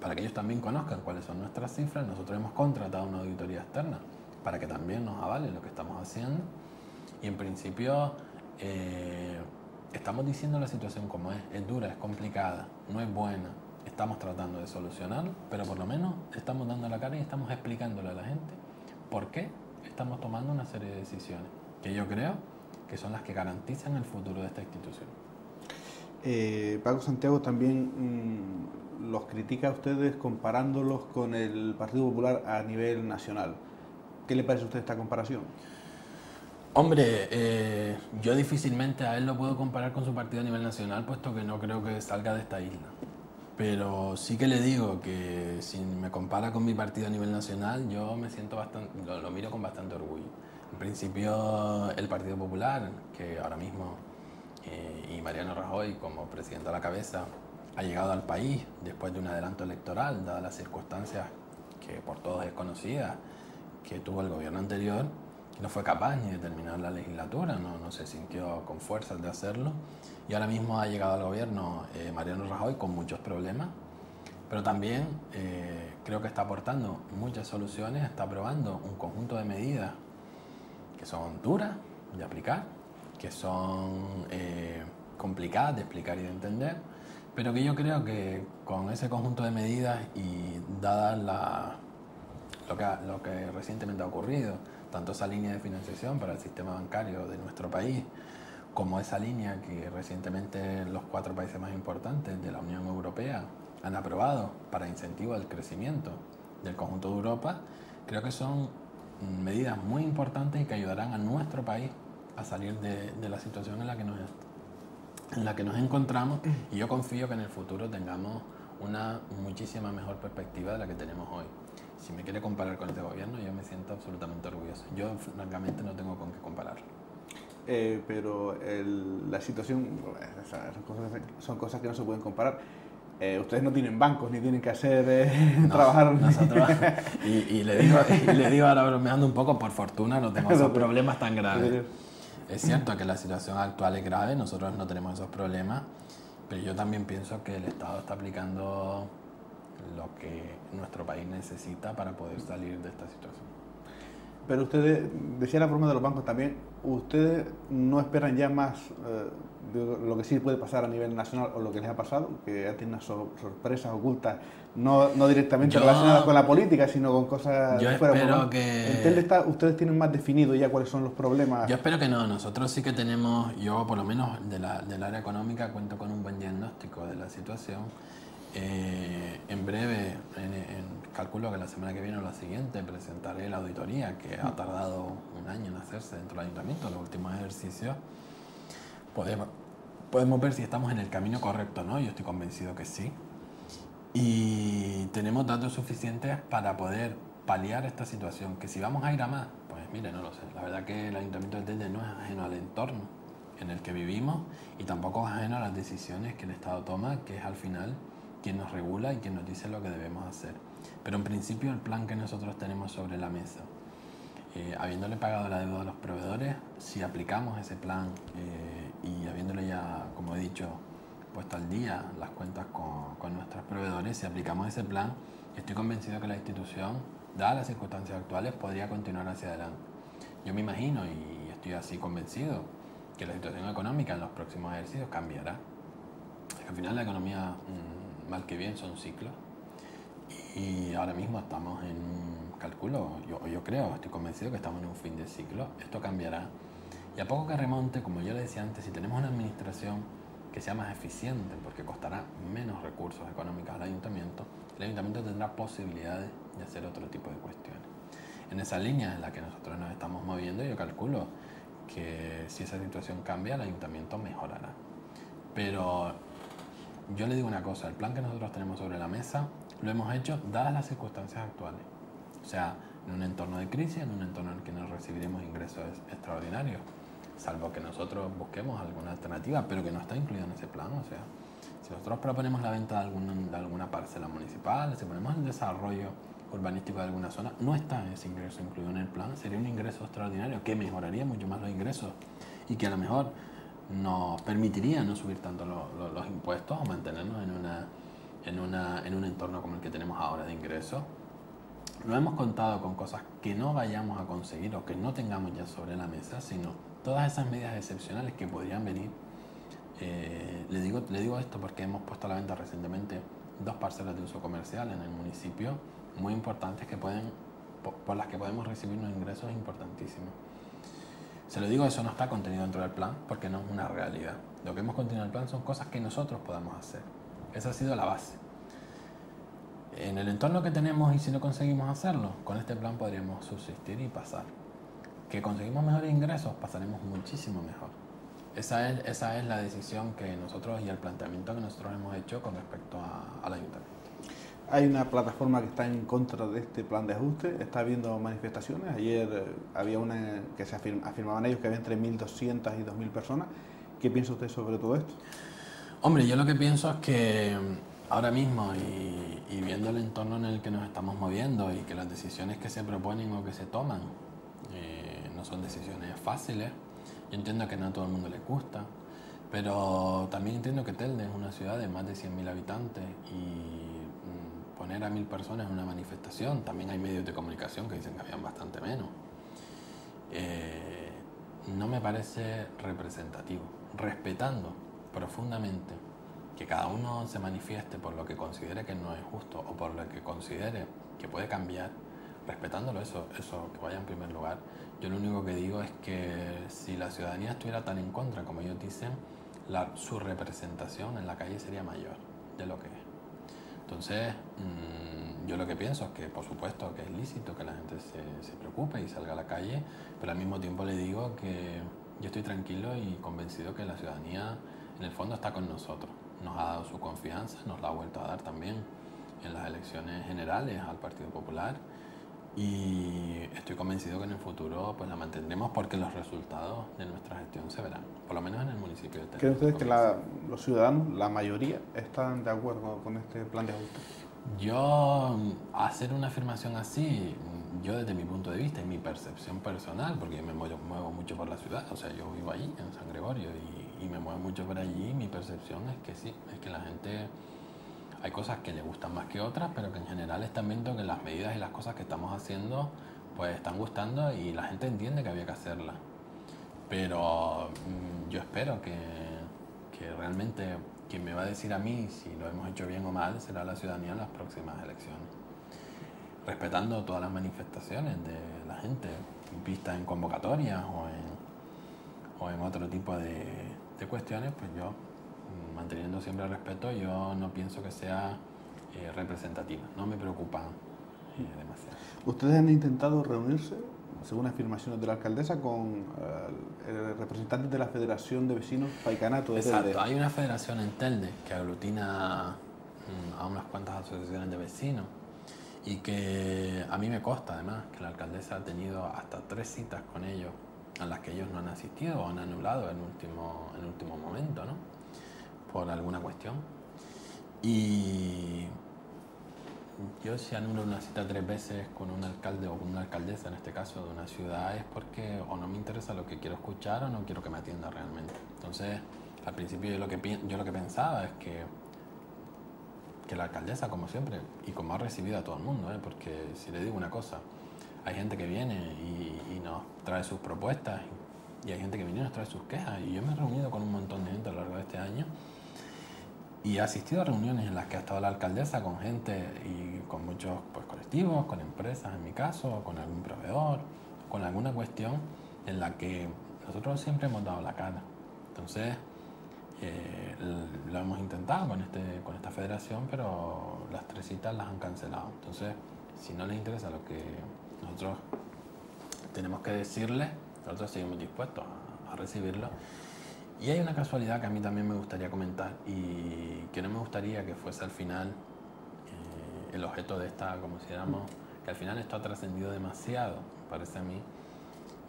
para que ellos también conozcan cuáles son nuestras cifras. Nosotros hemos contratado una auditoría externa para que también nos avale lo que estamos haciendo. Y en principio, eh, estamos diciendo la situación como es, es dura, es complicada, no es buena. Estamos tratando de solucionarlo, pero por lo menos estamos dando la cara y estamos explicándole a la gente por qué estamos tomando una serie de decisiones que yo creo que son las que garantizan el futuro de esta institución. Eh, Paco Santiago también mmm, los critica a ustedes comparándolos con el Partido Popular a nivel nacional. ¿Qué le parece a usted esta comparación? Hombre, eh, yo difícilmente a él lo puedo comparar con su partido a nivel nacional, puesto que no creo que salga de esta isla. Pero sí que le digo que si me compara con mi partido a nivel nacional, yo me siento bastante, lo, lo miro con bastante orgullo. En principio, el Partido Popular, que ahora mismo, eh, y Mariano Rajoy como presidente a la cabeza, ha llegado al país después de un adelanto electoral, dadas las circunstancias que por todos es conocida, que tuvo el gobierno anterior, que no fue capaz ni de terminar la legislatura, no, no se sintió con fuerzas de hacerlo, y ahora mismo ha llegado al gobierno eh, Mariano Rajoy con muchos problemas, pero también eh, creo que está aportando muchas soluciones, está aprobando un conjunto de medidas que son duras de aplicar, que son eh, complicadas de explicar y de entender, pero que yo creo que con ese conjunto de medidas y dada la, lo, que, lo que recientemente ha ocurrido, tanto esa línea de financiación para el sistema bancario de nuestro país, como esa línea que recientemente los cuatro países más importantes de la Unión Europea han aprobado para incentivo al crecimiento del conjunto de Europa, creo que son medidas muy importantes y que ayudarán a nuestro país a salir de, de la situación en la que nos en la que nos encontramos, y yo confío que en el futuro tengamos una muchísima mejor perspectiva de la que tenemos hoy. Si me quiere comparar con este gobierno, yo me siento absolutamente orgulloso. Yo, francamente, no tengo con qué compararlo. Eh, pero el, la situación, o sea, son, cosas, son cosas que no se pueden comparar. Eh, ustedes no tienen bancos, ni tienen que hacer, eh, Nos, trabajar... Nosotros, y, y, le digo, y le digo ahora bromeando un poco, por fortuna no tengo esos problemas tan graves. Es cierto que la situación actual es grave, nosotros no tenemos esos problemas, pero yo también pienso que el Estado está aplicando lo que nuestro país necesita para poder salir de esta situación. Pero ustedes, decía la forma de los bancos también, ¿ustedes no esperan ya más eh, de lo que sí puede pasar a nivel nacional o lo que les ha pasado? Que ya tienen unas sor sorpresas ocultas, no, no directamente yo, relacionadas con la política, sino con cosas... Yo fuera, espero por, que... En Telde está, ustedes tienen más definido ya cuáles son los problemas. Yo espero que no, nosotros sí que tenemos, yo por lo menos de la, del área económica cuento con un buen diagnóstico de la situación. Eh, en breve, en, en, calculo que la semana que viene o la siguiente presentaré la auditoría que ha tardado un año en hacerse dentro del ayuntamiento, los últimos ejercicios. Podemos, podemos ver si estamos en el camino correcto, ¿no? Yo estoy convencido que sí. Y tenemos datos suficientes para poder paliar esta situación, que si vamos a ir a más, pues mire, no lo sé. La verdad que el ayuntamiento de Telde no es ajeno al entorno en el que vivimos y tampoco es ajeno a las decisiones que el Estado toma, que es al final quien nos regula y quien nos dice lo que debemos hacer. Pero en principio el plan que nosotros tenemos sobre la mesa, eh, habiéndole pagado la deuda a los proveedores, si aplicamos ese plan eh, y habiéndole ya, como he dicho, puesto al día las cuentas con, con nuestros proveedores, si aplicamos ese plan, estoy convencido que la institución, dadas las circunstancias actuales, podría continuar hacia adelante. Yo me imagino, y estoy así convencido, que la situación económica en los próximos ejercicios cambiará. Al final la economía... Mmm, mal que bien, son ciclos, y ahora mismo estamos en un cálculo, yo, yo creo, estoy convencido que estamos en un fin de ciclo, esto cambiará, y a poco que remonte, como yo le decía antes, si tenemos una administración que sea más eficiente, porque costará menos recursos económicos al ayuntamiento, el ayuntamiento tendrá posibilidades de hacer otro tipo de cuestiones. En esa línea en la que nosotros nos estamos moviendo, yo calculo que si esa situación cambia, el ayuntamiento mejorará. Pero... yo le digo una cosa, el plan que nosotros tenemos sobre la mesa lo hemos hecho dadas las circunstancias actuales. O sea, en un entorno de crisis, en un entorno en el que no recibiremos ingresos extraordinarios, salvo que nosotros busquemos alguna alternativa, pero que no está incluida en ese plan. O sea, si nosotros proponemos la venta de, algún, de alguna parcela municipal, si ponemos el desarrollo urbanístico de alguna zona, no está ese ingreso incluido en el plan, sería un ingreso extraordinario que mejoraría mucho más los ingresos y que a lo mejor nos permitiría no subir tanto lo, lo, los impuestos o mantenernos en, una, en, una, en un entorno como el que tenemos ahora de ingresos. No hemos contado con cosas que no vayamos a conseguir o que no tengamos ya sobre la mesa, sino todas esas medidas excepcionales que podrían venir. Eh, le, digo, le digo esto porque hemos puesto a la venta recientemente dos parcelas de uso comercial en el municipio muy importantes que pueden, por, por las que podemos recibir unos ingresos importantísimos. Se lo digo, eso no está contenido dentro del plan porque no es una realidad. Lo que hemos contenido en el plan son cosas que nosotros podamos hacer. Esa ha sido la base. En el entorno que tenemos y si no conseguimos hacerlo, con este plan podríamos subsistir y pasar. Que conseguimos mejores ingresos, pasaremos muchísimo mejor. Esa es, esa es la decisión que nosotros y el planteamiento que nosotros hemos hecho con respecto a, al ayuntamiento. Hay una plataforma que está en contra de este plan de ajuste, está habiendo manifestaciones. Ayer había una que se afirma, afirmaban ellos que había entre mil doscientas y dos mil personas. ¿Qué piensa usted sobre todo esto? Hombre, yo lo que pienso es que ahora mismo, y, y viendo el entorno en el que nos estamos moviendo y que las decisiones que se proponen o que se toman eh, no son decisiones fáciles, yo entiendo que no a todo el mundo le gusta, pero también entiendo que Telde es una ciudad de más de cien mil habitantes y poner a mil personas en una manifestación, también hay medios de comunicación que dicen que habían bastante menos, eh, no me parece representativo, respetando profundamente que cada uno se manifieste por lo que considere que no es justo o por lo que considere que puede cambiar, respetándolo, eso, eso que vaya en primer lugar. Yo lo único que digo es que si la ciudadanía estuviera tan en contra como ellos dicen, la, su representación en la calle sería mayor de lo que es. Entonces, mmm, yo lo que pienso es que, por supuesto, que es lícito que la gente se, se preocupe y salga a la calle, pero al mismo tiempo le digo que yo estoy tranquilo y convencido que la ciudadanía, en el fondo, está con nosotros. Nos ha dado su confianza, nos la ha vuelto a dar también en las elecciones generales al Partido Popular, y estoy convencido que en el futuro pues la mantendremos porque los resultados de nuestra gestión se verán, por lo menos en el municipio de Telde. ¿Creen ustedes que la, los ciudadanos, la mayoría, están de acuerdo con este plan de ajuste? Yo, hacer una afirmación así, yo desde mi punto de vista y mi percepción personal, porque yo me muevo, muevo mucho por la ciudad, o sea, yo vivo allí, en San Gregorio, y, y me muevo mucho por allí, mi percepción es que sí, es que la gente... Hay cosas que le gustan más que otras, pero que en general están viendo que las medidas y las cosas que estamos haciendo pues están gustando y la gente entiende que había que hacerlas. Pero yo espero que, que realmente quien me va a decir a mí si lo hemos hecho bien o mal será la ciudadanía en las próximas elecciones. Respetando todas las manifestaciones de la gente, vistas en convocatorias o en, o en otro tipo de, de cuestiones, pues yo... manteniendo siempre el respeto, yo no pienso que sea eh, representativa, no me preocupa eh, demasiado. ¿Ustedes han intentado reunirse, según afirmaciones de la alcaldesa, con eh, representantes de la Federación de Vecinos FAICANATO de Telde? Exacto, hay una federación en Telde que aglutina mm, a unas cuantas asociaciones de vecinos y que a mí me consta además que la alcaldesa ha tenido hasta tres citas con ellos a las que ellos no han asistido o han anulado en último, en último momento, ¿no? Por alguna cuestión. Y yo, si anulo una cita tres veces con un alcalde o con una alcaldesa, en este caso de una ciudad, es porque o no me interesa lo que quiero escuchar o no quiero que me atienda realmente. Entonces, al principio yo lo que, yo lo que pensaba es que, que la alcaldesa, como siempre, y como ha recibido a todo el mundo, ¿eh? Porque si le digo una cosa, hay gente que viene y, y nos trae sus propuestas y hay gente que viene y nos trae sus quejas. Y yo me he reunido con un montón de gente a lo largo de este año y he asistido a reuniones en las que ha estado la alcaldesa con gente y con muchos pues, colectivos, con empresas en mi caso, con algún proveedor, con alguna cuestión en la que nosotros siempre hemos dado la cara. Entonces, eh, lo hemos intentado con, este, con esta federación, pero las tres citas las han cancelado. Entonces, si no les interesa lo que nosotros tenemos que decirles, nosotros seguimos dispuestos a, a recibirlo. Y hay una casualidad que a mí también me gustaría comentar y que no me gustaría que fuese al final eh, el objeto de esta, como si éramos, que al final esto ha trascendido demasiado, parece a mí,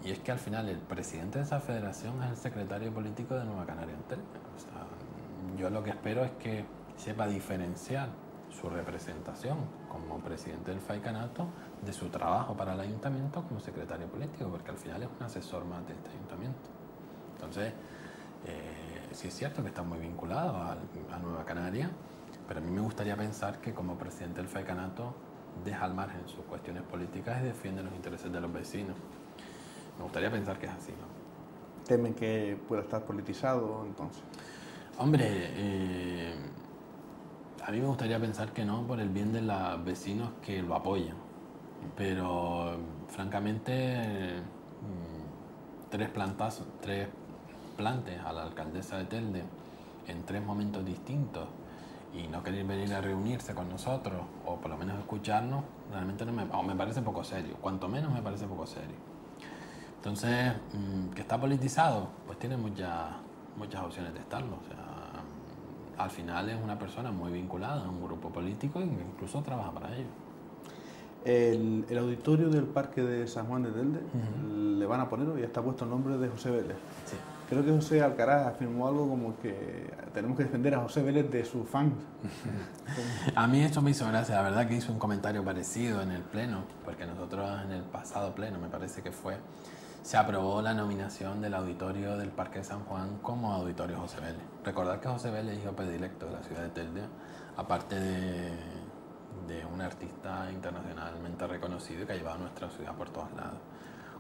y es que al final el presidente de esa federación es el secretario político de Nueva Canaria. O sea, yo lo que espero es que sepa diferenciar su representación como presidente del FAICANATO de su trabajo para el ayuntamiento como secretario político, porque al final es un asesor más de este ayuntamiento. Entonces... Eh, sí es cierto que está muy vinculado a, a Nueva Canaria, pero a mí me gustaría pensar que como presidente del FAICANATO deja al margen sus cuestiones políticas y defiende los intereses de los vecinos. Me gustaría pensar que es así, ¿no? ¿Temen que pueda estar politizado entonces? Hombre, eh, a mí me gustaría pensar que no, por el bien de los vecinos que lo apoyan, pero francamente eh, tres plantazos, tres plantes a la alcaldesa de Telde en tres momentos distintos y no querer venir a reunirse con nosotros o por lo menos escucharnos realmente no me, o me parece poco serio, cuanto menos me parece poco serio. Entonces, que está politizado, pues tiene muchas muchas opciones de estarlo. O sea, al final es una persona muy vinculada a un grupo político e incluso trabaja para ello. El, el auditorio del Parque de San Juan de Telde, uh-huh, le van a poner, ya está puesto el nombre de José Vélez. Sí. Creo que José Alcaraz afirmó algo como que tenemos que defender a José Vélez de sus fans. A mí esto me hizo gracia, la verdad que hizo un comentario parecido en el pleno, porque nosotros en el pasado pleno, me parece que fue, se aprobó la nominación del auditorio del Parque de San Juan como auditorio José Vélez. Recordad que José Vélez es hijo predilecto de la ciudad de Telde, aparte de... de un artista internacionalmente reconocido que ha llevado nuestra ciudad por todos lados.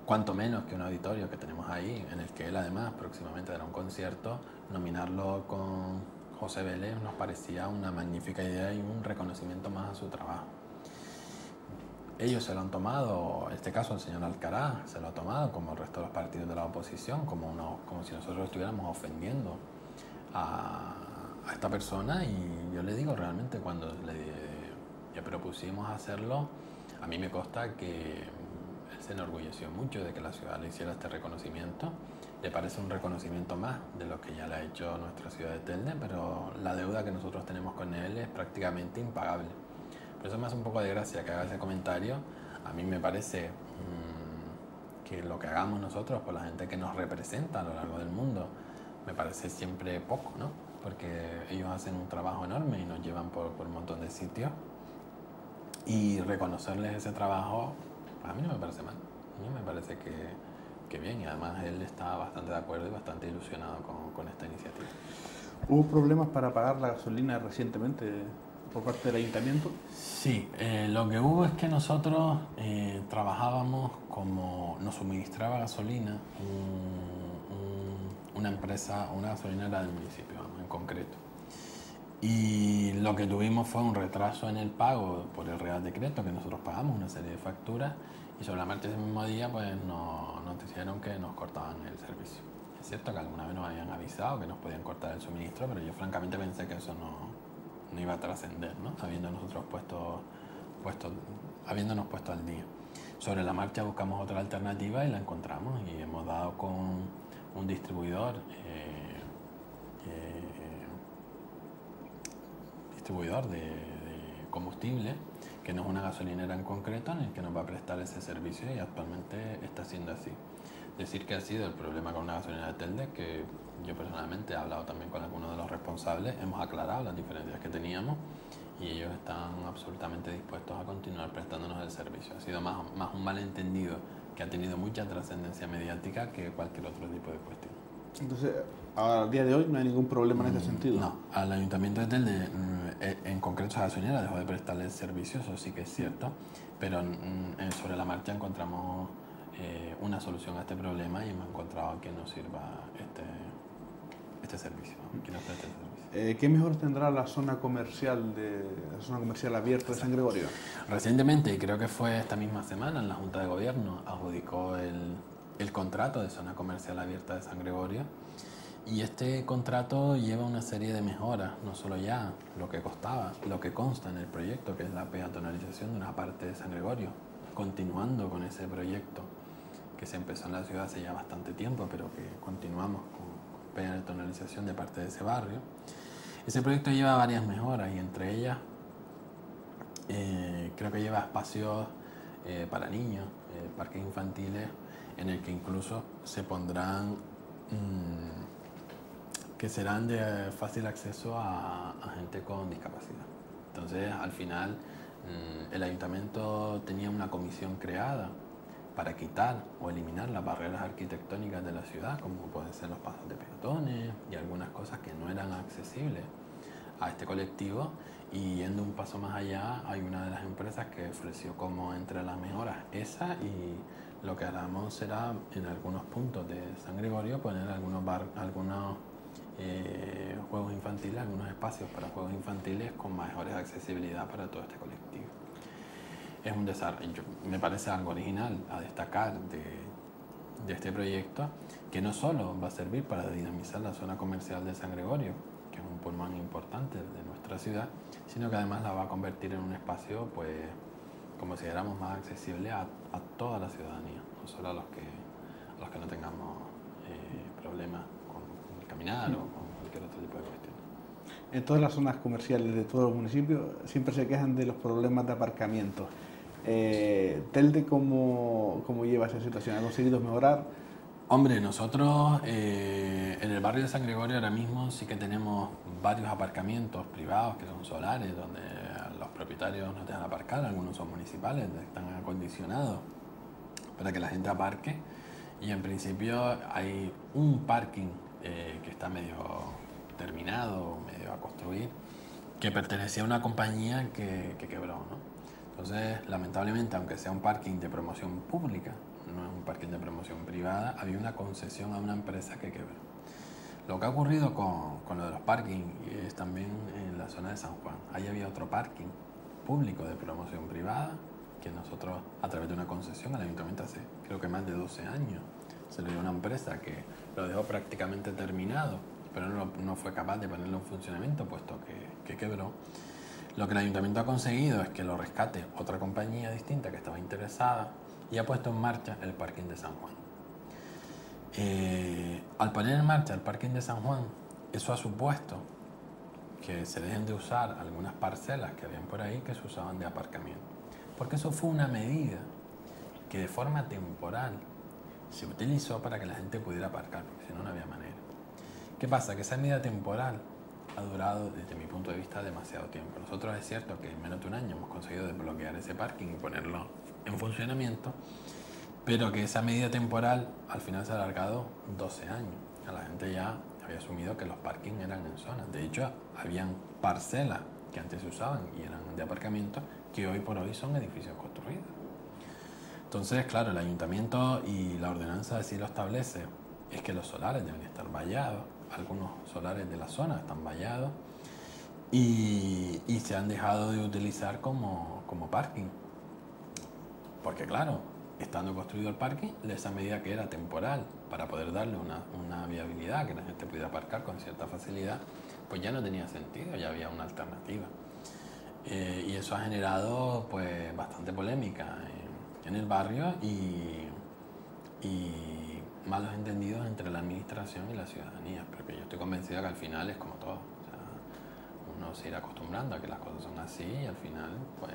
Cuanto menos que un auditorio que tenemos ahí, en el que él además próximamente dará un concierto, nominarlo con José Vélez nos parecía una magnífica idea y un reconocimiento más a su trabajo. Ellos se lo han tomado, en este caso el señor Alcaraz se lo ha tomado, como el resto de los partidos de la oposición, como, uno, como si nosotros estuviéramos ofendiendo a, a esta persona, y yo le digo realmente cuando le... ya propusimos hacerlo, a mí me consta que él se enorgulleció mucho de que la ciudad le hiciera este reconocimiento. Le parece un reconocimiento más de lo que ya le ha hecho nuestra ciudad de Telde, pero la deuda que nosotros tenemos con él es prácticamente impagable. Por eso me hace un poco de gracia que haga ese comentario. A mí me parece mmm, que lo que hagamos nosotros por la gente que nos representa a lo largo del mundo me parece siempre poco, ¿no? Porque ellos hacen un trabajo enorme y nos llevan por, por un montón de sitios. Y reconocerles ese trabajo, pues a mí no me parece mal, a mí me parece que, que bien, y además él está bastante de acuerdo y bastante ilusionado con, con esta iniciativa. ¿Hubo problemas para pagar la gasolina recientemente por parte del ayuntamiento? Sí, eh, lo que hubo es que nosotros eh, trabajábamos como nos suministraba gasolina un, un, una empresa, una gasolinera del municipio, vamos, en concreto. Y lo que tuvimos fue un retraso en el pago por el Real Decreto, que nosotros pagamos una serie de facturas, y sobre la marcha ese mismo día pues nos notificaron que nos cortaban el servicio. Es cierto que alguna vez nos habían avisado que nos podían cortar el suministro, pero yo francamente pensé que eso no, no iba a trascender, ¿no? Habiendo nosotros puesto, puesto, habiéndonos puesto al día. Sobre la marcha buscamos otra alternativa y la encontramos, y hemos dado con un distribuidor, eh, eh, distribuidor de, de combustible, que no es una gasolinera en concreto, en el que nos va a prestar ese servicio, y actualmente está siendo así. Decir que ha sido el problema con una gasolinera de Telde, que yo personalmente he hablado también con algunos de los responsables, hemos aclarado las diferencias que teníamos y ellos están absolutamente dispuestos a continuar prestándonos el servicio. Ha sido más, más un malentendido que ha tenido mucha trascendencia mediática que cualquier otro tipo de cuestión. Entonces, al día de hoy no hay ningún problema en mm, ese sentido. No, al Ayuntamiento de Telde, en concreto esa gasolinera dejó de prestarle el servicio, eso sí que es cierto, pero sobre la marcha encontramos eh, una solución a este problema y hemos encontrado que nos sirva este, este servicio, que nos preste el servicio. Eh, ¿Qué mejor tendrá la zona comercial de la zona comercial abierta de San Gregorio? Recientemente, y creo que fue esta misma semana, en la Junta de Gobierno adjudicó el... el contrato de zona comercial abierta de San Gregorio, y este contrato lleva una serie de mejoras, no solo ya lo que costaba, lo que consta en el proyecto, que es la peatonalización de una parte de San Gregorio, continuando con ese proyecto que se empezó en la ciudad hace ya bastante tiempo, pero que continuamos con peatonalización de parte de ese barrio. Ese proyecto lleva varias mejoras, y entre ellas eh, creo que lleva espacios eh, para niños, eh, parques infantiles, en el que incluso se pondrán mmm, que serán de fácil acceso a, a gente con discapacidad. Entonces, al final, mmm, el ayuntamiento tenía una comisión creada para quitar o eliminar las barreras arquitectónicas de la ciudad, como pueden ser los pasos de peatones y algunas cosas que no eran accesibles a este colectivo. Y yendo un paso más allá, hay una de las empresas que ofreció como entre las mejoras esa, y lo que haremos será, en algunos puntos de San Gregorio, poner algunos, bar, algunos eh, juegos infantiles, algunos espacios para juegos infantiles con mejores accesibilidad para todo este colectivo. Es un desarrollo, me parece algo original a destacar de, de este proyecto, que no solo va a servir para dinamizar la zona comercial de San Gregorio, que es un pulmón importante de nuestra ciudad, sino que además la va a convertir en un espacio, pues, consideramos más accesible a, a toda la ciudadanía, no solo a los que, a los que no tengamos eh, problemas con el caminar o con cualquier otro tipo de cuestión. en todas las zonas comerciales de todos los municipios siempre se quejan de los problemas de aparcamiento. Eh, ¿Telde cómo, cómo lleva esa situación? ¿Ha conseguido mejorar? Hombre, nosotros eh, en el barrio de San Gregorio ahora mismo sí que tenemos varios aparcamientos privados que son solares, donde los propietarios no dejan aparcar, algunos son municipales, están acondicionados para que la gente aparque, y en principio hay un parking eh, que está medio terminado, medio a construir, que pertenecía a una compañía que, que quebró, ¿no? Entonces, lamentablemente, aunque sea un parking de promoción pública, no es un parking de promoción privada, había una concesión a una empresa que quebró. Lo que ha ocurrido con, con lo de los parkings es también en la zona de San Juan. Ahí había otro parking público de promoción privada que nosotros, a través de una concesión, al ayuntamiento hace creo que más de doce años, se lo dio a una empresa que lo dejó prácticamente terminado, pero no, no fue capaz de ponerlo en funcionamiento puesto que, que quebró. Lo que el ayuntamiento ha conseguido es que lo rescate otra compañía distinta que estaba interesada y ha puesto en marcha el parking de San Juan. Eh, al poner en marcha el parking de San Juan, eso ha supuesto que se dejen de usar algunas parcelas que habían por ahí que se usaban de aparcamiento. Porque eso fue una medida que de forma temporal se utilizó para que la gente pudiera aparcar, porque si no, no había manera. ¿Qué pasa? Que esa medida temporal ha durado, desde mi punto de vista, demasiado tiempo. Nosotros es cierto que en menos de un año hemos conseguido desbloquear ese parking y ponerlo en funcionamiento, pero que esa medida temporal al final se ha alargado doce años. La gente ya había asumido que los parkings eran en zonas. De hecho, habían parcelas que antes se usaban y eran de aparcamiento que hoy por hoy son edificios construidos. Entonces, claro, el ayuntamiento y la ordenanza así lo establece, es que los solares deben estar vallados. Algunos solares de la zona están vallados y, y se han dejado de utilizar como, como parking. Porque claro, estando construido el parking, esa medida que era temporal para poder darle una, una viabilidad, que la gente pudiera aparcar con cierta facilidad, pues ya no tenía sentido, ya había una alternativa. Eh, y eso ha generado pues bastante polémica en, en el barrio y, y malos entendidos entre la administración y la ciudadanía, pero que yo estoy convencido que al final es como todo, o sea, uno se irá acostumbrando a que las cosas son así y al final pues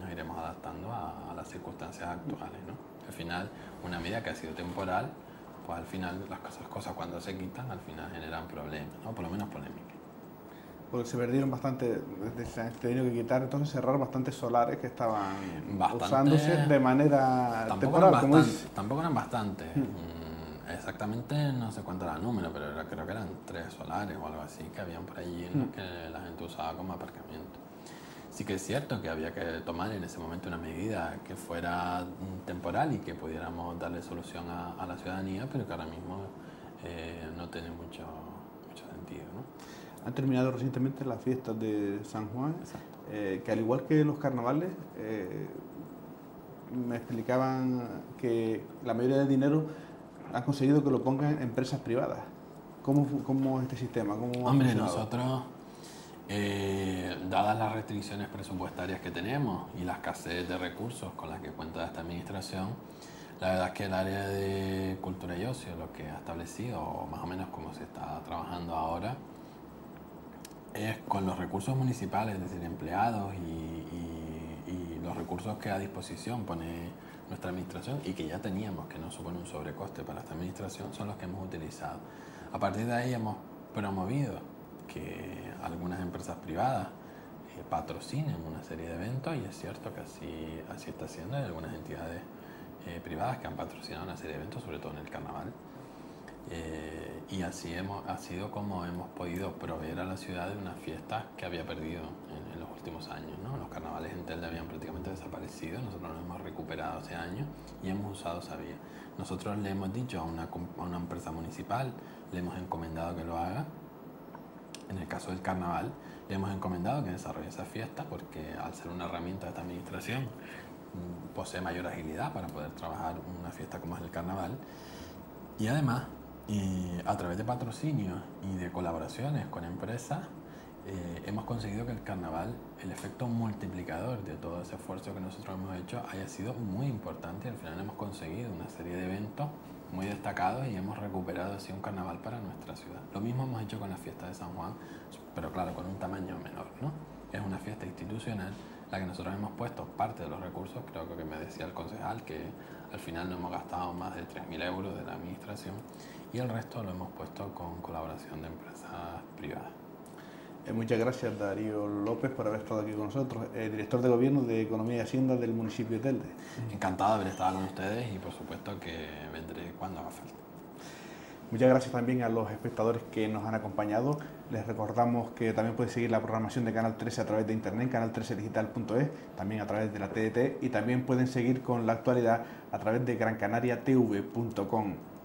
nos iremos adaptando a, a las circunstancias actuales, ¿no? Al final una medida que ha sido temporal, pues al final las cosas, cosas cuando se quitan al final generan problemas, ¿no? Por lo menos polémicas. Porque se perdieron bastante, se tuvieron que quitar, entonces cerrar bastantes solares que estaban bastante, usándose de manera temporal. Eran bastante, como tampoco eran bastantes. Mm. Exactamente no sé cuánto era el número, pero creo que eran tres solares o algo así que habían por allí en los que la gente usaba como aparcamiento. Sí que es cierto que había que tomar en ese momento una medida que fuera temporal y que pudiéramos darle solución a, a la ciudadanía, pero que ahora mismo eh, no tiene mucho, mucho sentido, ¿no? Han terminado recientemente las fiestas de San Juan, eh, que al igual que los carnavales, eh, me explicaban que la mayoría del dinero han conseguido que lo pongan empresas privadas. ¿Cómo, cómo es este sistema? ¿Cómo Hombre, nosotros, eh, dadas las restricciones presupuestarias que tenemos y la escasez de recursos con las que cuenta esta administración, la verdad es que el área de cultura y ocio, lo que ha establecido, o más o menos como se está trabajando ahora, es con los recursos municipales, es decir, empleados y, y, y los recursos que a disposición pone nuestra administración y que ya teníamos, que no supone un sobrecoste para esta administración, son los que hemos utilizado. A partir de ahí hemos promovido que algunas empresas privadas eh, patrocinen una serie de eventos y es cierto que así, así está siendo. Hay algunas entidades eh, privadas que han patrocinado una serie de eventos, sobre todo en el carnaval. Eh, y así hemos, ha sido como hemos podido proveer a la ciudad de unas fiestas que había perdido en, en los últimos años, ¿no? Los carnavales en Telde habían prácticamente desaparecido, nosotros los hemos recuperado hace años y hemos usado esa vía. Nosotros le hemos dicho a una, a una empresa municipal, le hemos encomendado que lo haga. En el caso del carnaval, le hemos encomendado que desarrolle esa fiesta porque al ser una herramienta de esta administración posee mayor agilidad para poder trabajar una fiesta como es el carnaval. Y además, y a través de patrocinios y de colaboraciones con empresas, eh, hemos conseguido que el carnaval, el efecto multiplicador de todo ese esfuerzo que nosotros hemos hecho, haya sido muy importante y al final hemos conseguido una serie de eventos muy destacados y hemos recuperado así un carnaval para nuestra ciudad. Lo mismo hemos hecho con la fiesta de San Juan, pero claro, con un tamaño menor, ¿no? Es una fiesta institucional la que nosotros hemos puesto parte de los recursos, creo que me decía el concejal que al final no hemos gastado más de tres mil euros de la administración y el resto lo hemos puesto con colaboración de empresas privadas. Eh, muchas gracias Darío López por haber estado aquí con nosotros, eh, director de Gobierno de Economía y Hacienda del municipio de Telde. Encantado de haber estado con ustedes y por supuesto que vendré cuando haga falta. Muchas gracias también a los espectadores que nos han acompañado. Les recordamos que también pueden seguir la programación de Canal trece a través de internet, canal trece digital punto es, también a través de la T D T y también pueden seguir con la actualidad a través de gran canaria t v punto com.